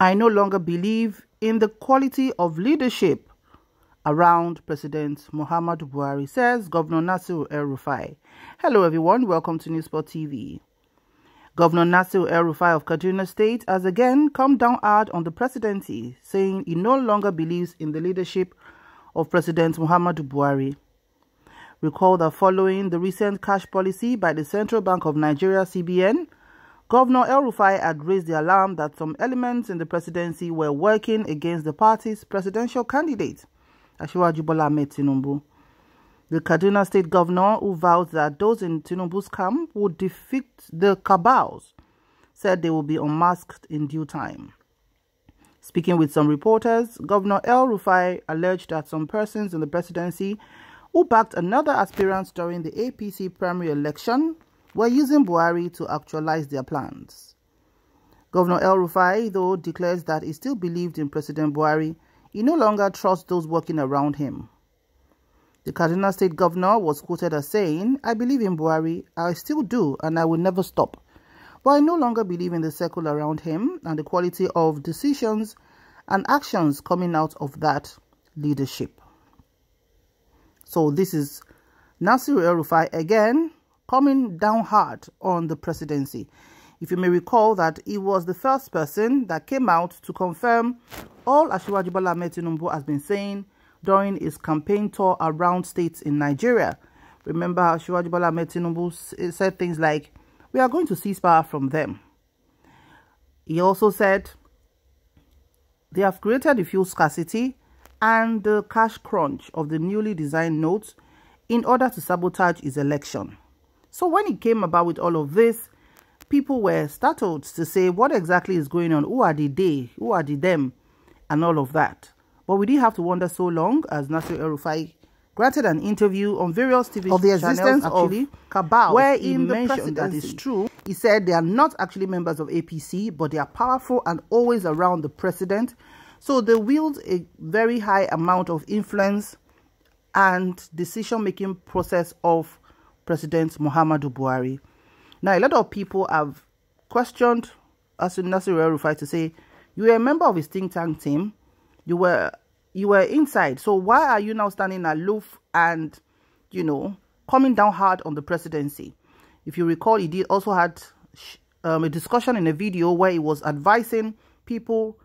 I no longer believe in the quality of leadership around President Muhammadu Buhari, says Governor Nasiru El-Rufai. Hello everyone, welcome to Newsport TV. Governor Nasiru El-Rufai of Kaduna State has again come down hard on the presidency, saying he no longer believes in the leadership of President Muhammadu Buhari. Recall that following the recent cash policy by the Central Bank of Nigeria (CBN), Governor El-Rufai had raised the alarm that some elements in the presidency were working against the party's presidential candidate, Asiwaju Bola Ahmed Tinubu. The Kaduna State governor, who vowed that those in Tinubu's camp would defeat the cabals, said they will be unmasked in due time. Speaking with some reporters, Governor El-Rufai alleged that some persons in the presidency who backed another aspirant during the APC primary election were using Buhari to actualize their plans. Governor El-Rufai, though, declares that he still believed in President Buhari. He no longer trusts those working around him. The Kaduna State governor was quoted as saying, "I believe in Buhari, I still do, and I will never stop. But I no longer believe in the circle around him and the quality of decisions and actions coming out of that leadership." So this is Nasiru El-Rufai again coming down hard on the presidency. If you may recall that he was the first person that came out to confirm all Asiwaju Bola Ahmed Tinubu has been saying during his campaign tour around states in Nigeria. Remember how Asiwaju Bola Ahmed Tinubu said things like, "We are going to seize power from them." He also said, "They have created the fuel scarcity and the cash crunch of the newly designed notes in order to sabotage his election." So when he came about with all of this, people were startled to say, what exactly is going on? Who are the they? Who are the them? And all of that. But we didn't have to wonder so long, as Nasiru El-Rufai granted an interview on various TV channels of the existence of cabal, where he mentioned that is true. He said they are not actually members of APC, but they are powerful and always around the president. So they wield a very high amount of influence and decision-making process of President Muhammadu Buhari. Now, a lot of people have questioned Nasiru El-Rufai to say, you were a member of his think tank team, you were inside, so why are you now standing aloof and, you know, coming down hard on the presidency? If you recall, he did also had a discussion in a video where he was advising people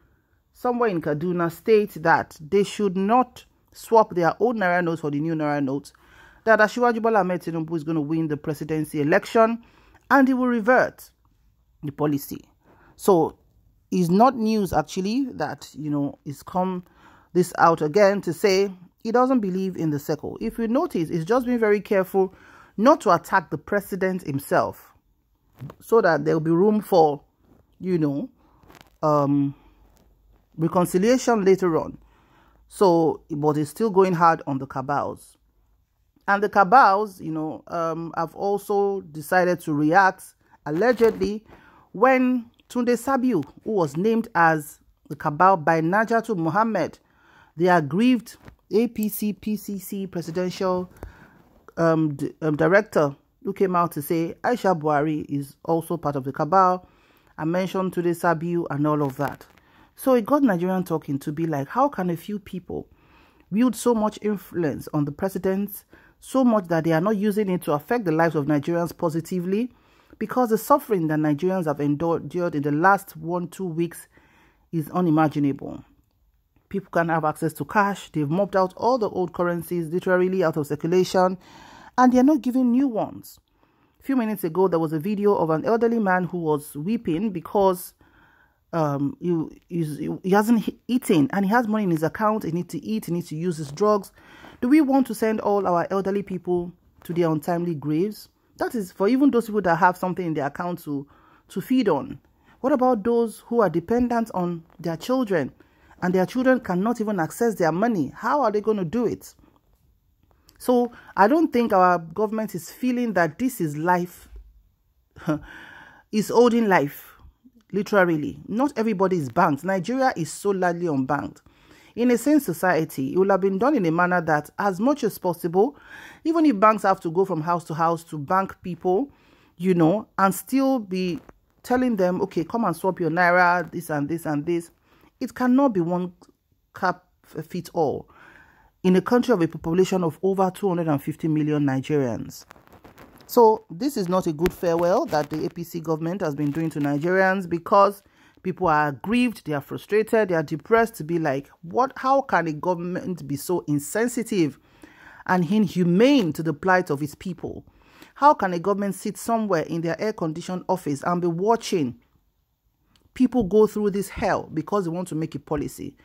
somewhere in Kaduna State that they should not swap their old Naira notes for the new Naira notes, that Asiwaju Bola Ahmed Tinubu is going to win the presidency election, and he will revert the policy. So it's not news actually that, you know, it's come this out again to say he doesn't believe in the circle. If you notice, he's just been very careful not to attack the president himself, so that there will be room for, you know, reconciliation later on. So, but it's still going hard on the cabals. And the cabals, you know, have also decided to react, allegedly, when Tunde Sabiu, who was named as the cabal by Najatu Mohammed, the aggrieved APC PCC presidential director, who came out to say Aisha Buhari is also part of the cabal, and mentioned Tunde Sabiu and all of that. So it got Nigerian talking to be like, how can a few people wield so much influence on the president's, so much that they are not using it to affect the lives of Nigerians positively, because the suffering that Nigerians have endured in the last 1-2 weeks is unimaginable. People can have access to cash. They've mopped out all the old currencies literally out of circulation, and they're not giving new ones. A few minutes ago, there was a video of an elderly man who was weeping because he hasn't eaten, and he has money in his account. He needs to eat, he needs to use his drugs. Do we want to send all our elderly people to their untimely graves? That is for even those people that have something in their account to feed on. What about those who are dependent on their children, and their children cannot even access their money? How are they going to do it? So I don't think our government is feeling that this is life, is holding life, literally. Not everybody is banked. Nigeria is so largely unbanked. In a sane society, it will have been done in a manner that, as much as possible, even if banks have to go from house to house to bank people, you know, and still be telling them, okay, come and swap your Naira, this and this and this, It cannot be one cap fits all in a country of a population of over 250 million Nigerians. So this is not a good farewell that the APC government has been doing to Nigerians, because people are aggrieved, they are frustrated, they are depressed to be like, what? How can a government be so insensitive and inhumane to the plight of its people? How can a government sit somewhere in their air-conditioned office and be watching people go through this hell because they want to make a policy?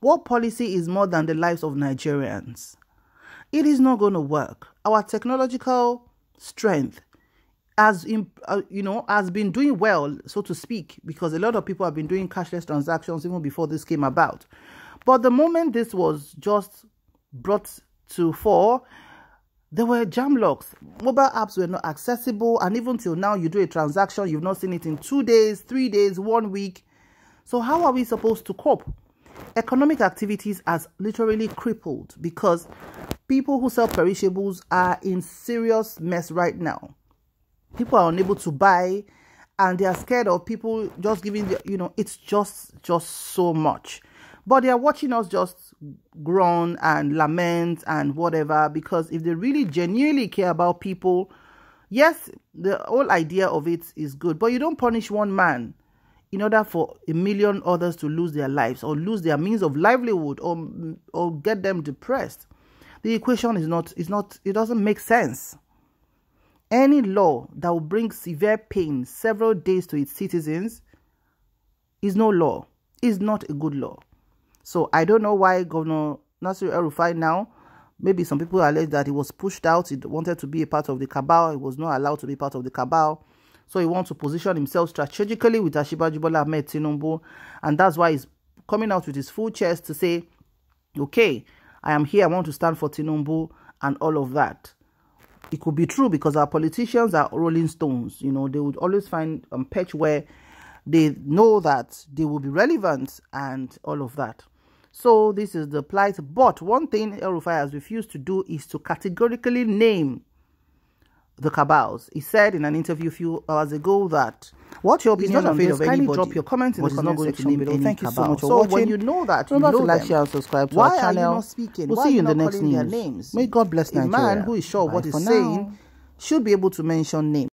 What policy is more than the lives of Nigerians? It is not going to work. Our technological strength has been doing well, so to speak, because a lot of people have been doing cashless transactions even before this came about. But the moment this was just brought to fore, there were jam locks. Mobile apps were not accessible, and even till now, you do a transaction, you've not seen it in 2 days, 3 days, 1 week. So how are we supposed to cope? Economic activities are literally crippled because people who sell perishables are in serious mess right now. People are unable to buy, and they are scared of people just giving the, it's just so much. But they are watching us just groan and lament and whatever, because if they really genuinely care about people, yes, the whole idea of it is good, but you don't punish one man in order for 1 million others to lose their lives or lose their means of livelihood or get them depressed. The equation it doesn't make sense. Any law that will bring severe pain several days to its citizens is no law, is not a good law. So I don't know why Governor Nasiru El-Rufai now, maybe some people allege that he was pushed out, he wanted to be a part of the cabal, he was not allowed to be part of the cabal, so he wants to position himself strategically with Asiwaju Bola Ahmed Tinubu, and that's why he's coming out with his full chest to say, okay, I am here, I want to stand for Tinubu and all of that. It could be true because our politicians are rolling stones, they would always find a patch where they know that they will be relevant and all of that. So this is the plight. But one thing El-Rufai has refused to do is to categorically name the cabals. He said in an interview a few hours ago that what your opinion on this, kindly drop your comments in the comment section below. Thank you so much for watching. So when you know that, remember to like, share and subscribe to our channel. We'll see you in the next news. May God bless Nigeria. A man who is sure what he's saying should be able to mention names.